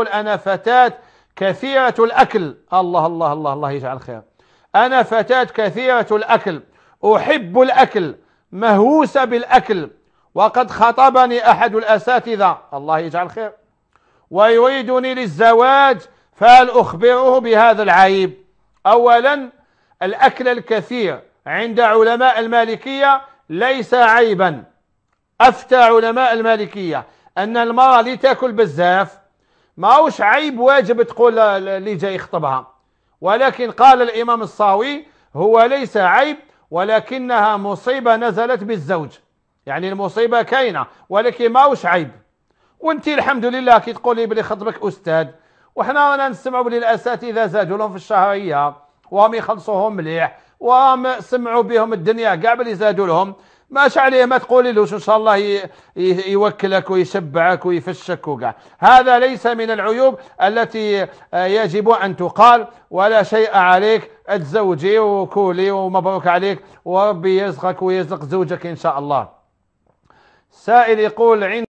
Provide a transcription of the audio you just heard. يقول أنا فتاة كثيرة الأكل، الله الله الله الله يجعل خير، أنا فتاة كثيرة الأكل، أحب الأكل، مهووسة بالأكل، وقد خطبني أحد الأساتذة، الله يجعل خير، ويريدني للزواج، فهل أخبره بهذا العيب؟ أولا الأكل الكثير عند علماء المالكية ليس عيبا، أفتى علماء المالكية أن المرأة اللي تأكل بزاف ماهوش عيب واجب تقول اللي جاي يخطبها، ولكن قال الإمام الصاوي هو ليس عيب ولكنها مصيبة نزلت بالزوج، يعني المصيبة كاينة ولكن ماهوش عيب. وانت الحمد لله كي تقولي بلي خطبك أستاذ، وحنا رانا نسمعوا بلي الأساتذة زادوا لهم في الشهرية وهم يخلصوهم مليح وهم سمعوا بهم الدنيا كاع بلي زادوا لهم، ماش عليه ما تقوليلوش ان شاء الله يوكلك ويشبعك ويفشك وكاع، هذا ليس من العيوب التي يجب ان تقال، ولا شيء عليك، اتزوجي وكولي ومبروك عليك وربي يرزقك ويرزق زوجك ان شاء الله. سائل يقول